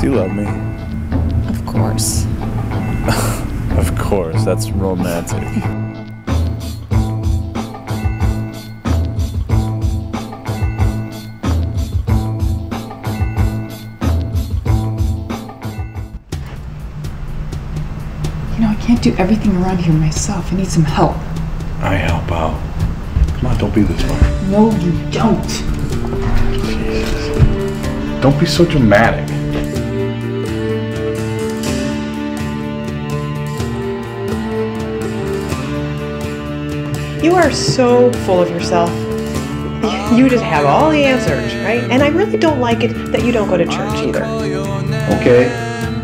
Do you love me? Of course. Of course, that's romantic. You know, I can't do everything around here myself. I need some help. I help out. Come on, don't be this way. No, you don't. Jesus. Don't be so dramatic. You are so full of yourself. You just have all the answers, right? And I really don't like it that you don't go to church either. Okay.